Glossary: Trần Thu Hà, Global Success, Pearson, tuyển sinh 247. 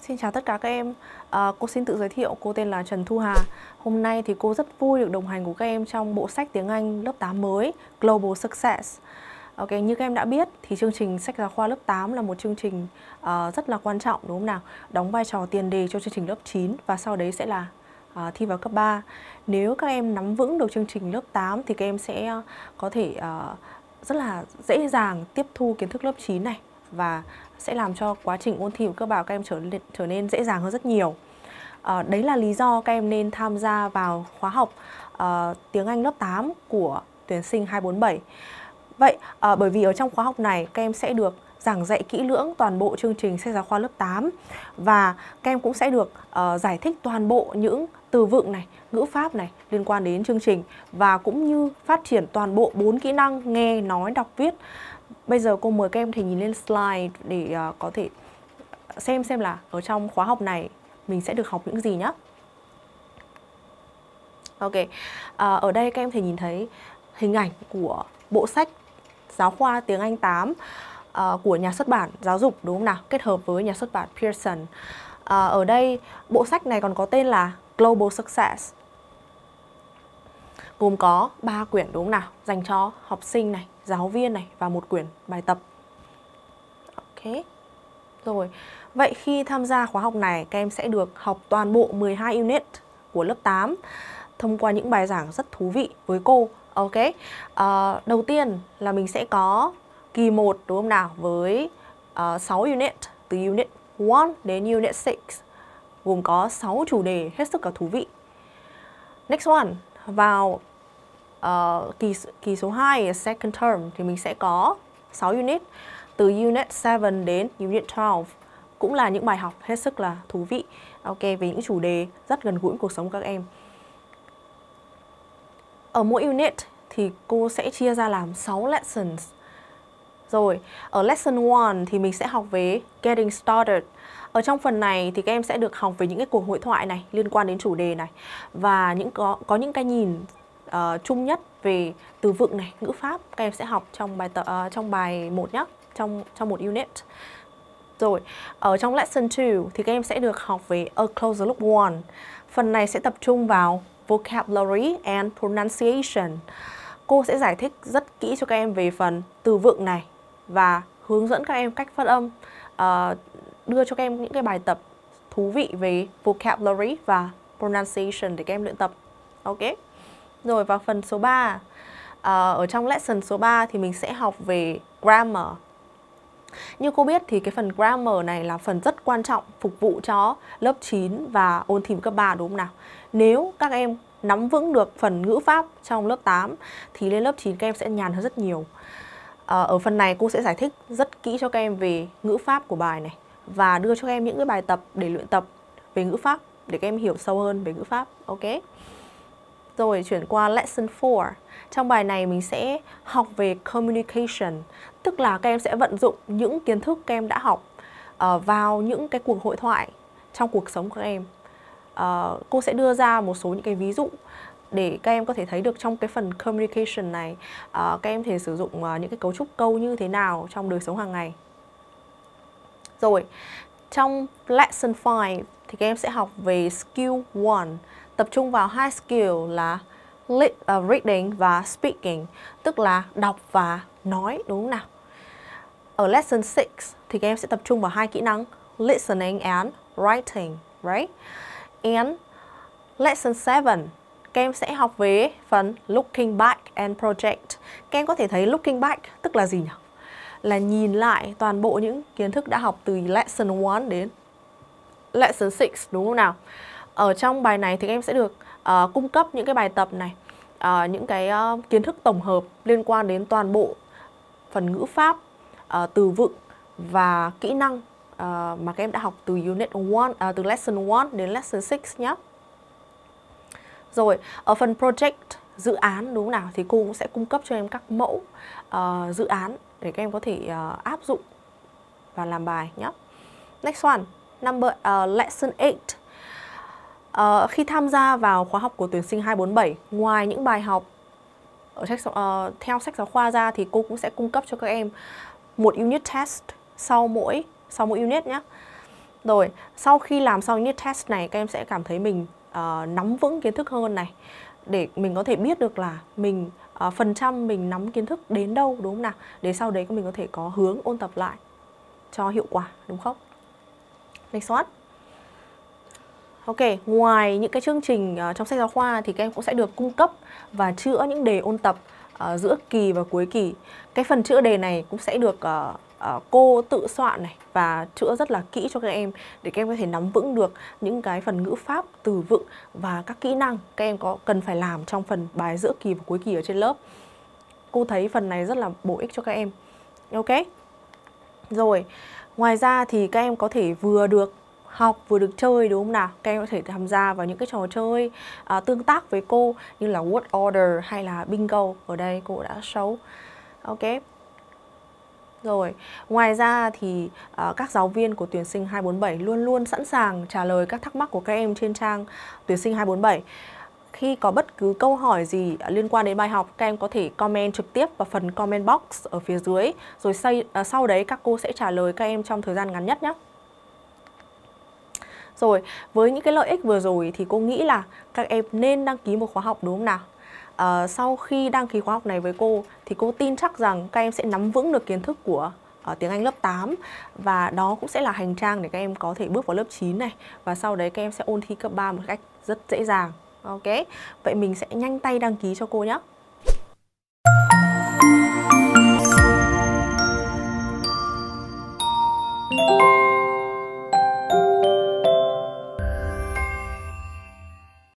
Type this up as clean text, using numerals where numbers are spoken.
Xin chào tất cả các em, cô xin tự giới thiệu, cô tên là Trần Thu Hà. Hôm nay thì cô rất vui được đồng hành của các em trong bộ sách tiếng Anh lớp 8 mới Global Success. Ok, như các em đã biết thì chương trình sách giáo khoa lớp 8 là một chương trình rất là quan trọng, đúng không nào? Đóng vai trò tiền đề cho chương trình lớp 9 và sau đấy sẽ là thi vào cấp 3. Nếu các em nắm vững được chương trình lớp 8 thì các em sẽ có thể rất là dễ dàng tiếp thu kiến thức lớp 9 này và sẽ làm cho quá trình ôn thi của các em trở nên dễ dàng hơn rất nhiều. Đấy là lý do các em nên tham gia vào khóa học tiếng Anh lớp 8 của tuyển sinh 247. Vậy bởi vì ở trong khóa học này các em sẽ được giảng dạy kỹ lưỡng toàn bộ chương trình sách giáo khoa lớp 8 và các em cũng sẽ được giải thích toàn bộ những từ vựng này, ngữ pháp này liên quan đến chương trình và cũng như phát triển toàn bộ 4 kỹ năng nghe, nói, đọc, viết. Bây giờ cô mời các em thì nhìn lên slide để có thể xem là ở trong khóa học này mình sẽ được học những gì nhé. Ok, ở đây các em thì nhìn thấy hình ảnh của bộ sách giáo khoa tiếng Anh 8 của nhà xuất bản Giáo dục, đúng không nào? Kết hợp với nhà xuất bản Pearson. Ở đây bộ sách này còn có tên là Global Success, gồm có 3 quyển, đúng không nào? Dành cho học sinh này, giáo viên này và một quyển bài tập. Ok. Rồi, vậy khi tham gia khóa học này, các em sẽ được học toàn bộ 12 unit của lớp 8 thông qua những bài giảng rất thú vị với cô. Ok. Đầu tiên là mình sẽ có kỳ 1, đúng không nào? Với 6 unit, từ unit 1 đến unit 6, gồm có 6 chủ đề hết sức là thú vị. Next one, vào kỳ số 2, second term, thì mình sẽ có 6 unit, từ unit 7 đến unit 12, cũng là những bài học hết sức là thú vị. Ok, về những chủ đề rất gần gũi cuộc sống các em. Ở mỗi unit thì cô sẽ chia ra làm 6 lessons. Rồi, ở lesson 1 thì mình sẽ học về Getting Started. Ở trong phần này thì các em sẽ được học về những cái cuộc hội thoại này liên quan đến chủ đề này và có những cái nhìn chung nhất về từ vựng này, ngữ pháp. Các em sẽ học trong bài 1 nhé, trong một unit. Rồi, ở trong lesson 2 thì các em sẽ được học về A Closer Look 1. Phần này sẽ tập trung vào vocabulary and pronunciation. Cô sẽ giải thích rất kỹ cho các em về phần từ vựng này và hướng dẫn các em cách phát âm, đưa cho các em những cái bài tập thú vị về vocabulary và pronunciation để các em luyện tập. Ok. Rồi vào phần số 3, ở trong lesson số 3 thì mình sẽ học về grammar. Như cô biết thì cái phần grammar này là phần rất quan trọng phục vụ cho lớp 9 và ôn thi cấp 3, đúng không nào? Nếu các em nắm vững được phần ngữ pháp trong lớp 8 thì lên lớp 9 các em sẽ nhàn hơn rất nhiều. Ở phần này cô sẽ giải thích rất kỹ cho các em về ngữ pháp của bài này và đưa cho các em những cái bài tập để luyện tập về ngữ pháp để các em hiểu sâu hơn về ngữ pháp. Ok. Rồi chuyển qua lesson 4. Trong bài này mình sẽ học về communication, tức là các em sẽ vận dụng những kiến thức các em đã học vào những cái cuộc hội thoại trong cuộc sống của các em. Cô sẽ đưa ra một số những cái ví dụ để các em có thể thấy được trong cái phần communication này các em thể sử dụng những cái cấu trúc câu như thế nào trong đời sống hàng ngày. Rồi, trong lesson 5 thì các em sẽ học về skill 1, tập trung vào 2 skill là reading và speaking, tức là đọc và nói, đúng không nào? Ở lesson 6 thì các em sẽ tập trung vào 2 kỹ năng listening and writing, right? And lesson 7, các em sẽ học về phần looking back and project. Các em có thể thấy looking back tức là gì nhỉ? Là nhìn lại toàn bộ những kiến thức đã học từ lesson 1 đến lesson 6, đúng không nào? Ở trong bài này thì các em sẽ được cung cấp những cái bài tập này, những cái kiến thức tổng hợp liên quan đến toàn bộ phần ngữ pháp, từ vựng và kỹ năng mà các em đã học từ từ lesson 1 đến lesson 6 nhé. Rồi, ở phần project, dự án, đúng nào, thì cô cũng sẽ cung cấp cho em các mẫu dự án để các em có thể áp dụng và làm bài nhé. Next one, lesson 8. Khi tham gia vào khóa học của tuyển sinh 247, ngoài những bài học theo sách giáo khoa ra thì cô cũng sẽ cung cấp cho các em một unit test sau mỗi unit nhé. Rồi, sau khi làm xong unit test này, các em sẽ cảm thấy mình nắm vững kiến thức hơn này, để mình có thể biết được là mình phần trăm mình nắm kiến thức đến đâu, đúng không nào? Để sau đấy mình có thể có hướng ôn tập lại cho hiệu quả, đúng không? Next one. Ok, ngoài những cái chương trình trong sách giáo khoa thì các em cũng sẽ được cung cấp và chữa những đề ôn tập giữa kỳ và cuối kỳ. Cái phần chữa đề này cũng sẽ được cô tự soạn này và chữa rất là kỹ cho các em, để các em có thể nắm vững được những cái phần ngữ pháp, từ vựng và các kỹ năng các em cần phải làm trong phần bài giữa kỳ và cuối kỳ ở trên lớp. Cô thấy phần này rất là bổ ích cho các em. Ok. Rồi, ngoài ra thì các em có thể vừa được học vừa được chơi, đúng không nào? Các em có thể tham gia vào những cái trò chơi tương tác với cô, như là word order hay là bingo. Ở đây cô đã show. Ok. Rồi, ngoài ra thì các giáo viên của tuyển sinh 247 luôn luôn sẵn sàng trả lời các thắc mắc của các em trên trang tuyển sinh 247. Khi có bất cứ câu hỏi gì liên quan đến bài học, các em có thể comment trực tiếp vào phần comment box ở phía dưới. Rồi sau đấy các cô sẽ trả lời các em trong thời gian ngắn nhất nhé. Rồi, với những cái lợi ích vừa rồi thì cô nghĩ là các em nên đăng ký một khóa học, đúng không nào? Sau khi đăng ký khóa học này với cô thì cô tin chắc rằng các em sẽ nắm vững được kiến thức của tiếng Anh lớp 8, và đó cũng sẽ là hành trang để các em có thể bước vào lớp 9 này, và sau đấy các em sẽ ôn thi cấp 3 một cách rất dễ dàng. Ok, vậy mình sẽ nhanh tay đăng ký cho cô nhé.